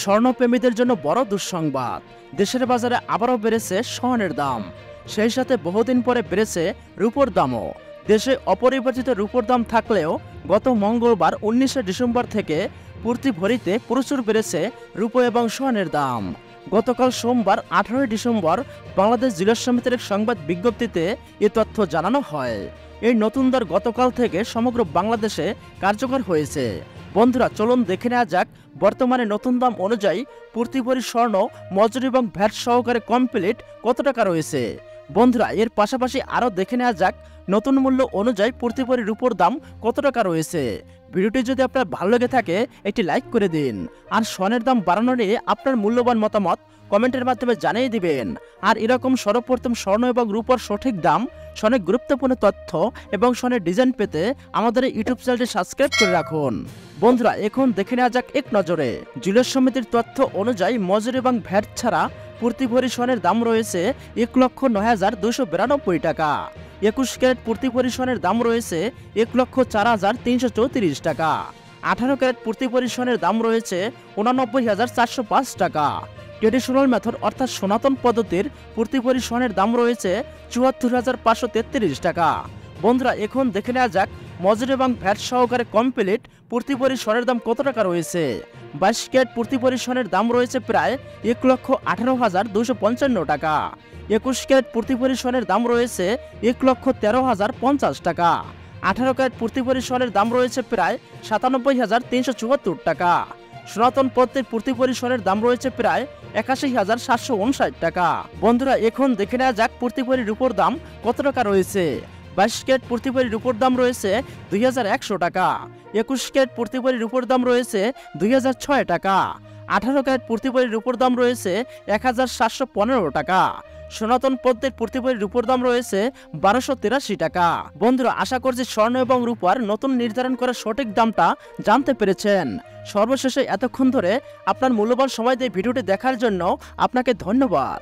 স্বর্ণপ্রেমীদের জন্য বড় দুঃসংবাদ। দেশের বাজারে আবারও বেড়েছে স্বর্ণের দাম, সেই সাথে বহুদিন পরে বেড়েছে রূপোর দামও। দেশে অপরিবর্তিত রূপোর দাম থাকলেও গত মঙ্গলবার 19শে ডিসেম্বর থেকে প্রতি ভরিতে প্রচুর বেড়েছে রূপো এবং স্বর্ণের দাম। গতকাল সোমবার 18ই ডিসেম্বর বাংলাদেশ জিলার সমিতির এক সংবাদ বিজ্ঞপ্তিতে এ তথ্য জানানো হয়। এই নতুন দর গতকাল থেকে সমগ্র বাংলাদেশে কার্যকর হয়েছে। বন্ধুরা, চলুন দেখে নেওয়া যাক বর্তমানে নতুন দাম অনুযায়ী প্রতি ভরি স্বর্ণ মজুরি এবং ভ্যাট সহকারে কমপ্লিট কত টাকা রয়েছে। বন্ধুরা, এর পাশাপাশি আরও দেখে নেওয়া যাক নতুন মূল্য অনুযায়ী প্রতি ভরি রূপোর দাম কত টাকা রয়েছে। ভিডিওটি যদি আপনার ভালো লেগে থাকে একটি লাইক করে দিন। আর স্বর্ণের দাম বাড়ানো নিয়ে আপনার মূল্যবান মতামত কমেন্টের মাধ্যমে জানিয়ে দিবেন। আর এরকম সর্বপ্রথম স্বর্ণ এবং রূপোর সঠিক দাম, স্বর্ণের গুরুত্বপূর্ণ তথ্য এবং স্বর্ণের ডিজাইন পেতে আমাদের ইউটিউব চ্যানেলটি সাবস্ক্রাইব করে রাখুন। বন্ধুরা, এখন দেখে নেওয়া যাক এক নজরে জিলার সমিতির তথ্য অনুযায়ী মজুরি এবং ভ্যাট ছাড়া প্রতি ভরি স্বর্ণের দাম রয়েছে 1,09,292 টাকা। 21 ক্যারেট প্রতি ভরি স্বর্ণের দাম রয়েছে 1,04,334 টাকা। 18 ক্যারেট প্রতি ভরি স্বর্ণের দাম রয়েছে 89,405 টাকা। ট্রেডিশনাল মেথড অর্থাৎ সনাতন পদ্ধতির প্রতি ভরি স্বর্ণের দাম রয়েছে 74,533 টাকা। বন্ধুরা, এখন দেখে নেওয়া যাক মজুরি এবং ভ্যাট সহকারে কমপ্লিট প্রতি ভরি স্বর্ণের দাম কত টাকা রয়েছে। 22 ক্যারেট প্রতি ভরি স্বর্ণের দাম রয়েছে প্রায় 1,18,255 টাকা। 21 ক্যারেট প্রতি ভরি স্বর্ণের দাম রয়েছে 1,13,050 টাকা। 18 ক্যারেট প্রতি ভরি স্বর্ণের দাম রয়েছে প্রায় 97,374 টাকা। সনাতন পদ্ধতির প্রতি ভরি স্বর্ণের দাম রয়েছে প্রায় 81,759 টাকা। বন্ধুরা, এখন দেখে নেওয়া যাক প্রতি ভরি রূপোর দাম কত টাকা রয়েছে। 22 ক্যারেট প্রতি ভরি রূপোর দাম রয়েছে 2,100 টাকা। 21 ক্যারেট প্রতি ভরি রূপোর দাম রয়েছে 2,006 টাকা। 18 ক্যারেট প্রতি ভরি রূপোর দাম রয়েছে 1,715 টাকা। সনাতন পদ্ধতির প্রতি ভরি রূপোর দাম রয়েছে 1,283 টাকা। বন্ধুরা, আশা করছি স্বর্ণ এবং রূপার নতুন নির্ধারণ করা সঠিক দামটা জানতে পেরেছেন। সর্বশেষে এতক্ষণ ধরে আপনার মূল্যবান সময় দিয়ে ভিডিওটি দেখার জন্য আপনাকে ধন্যবাদ।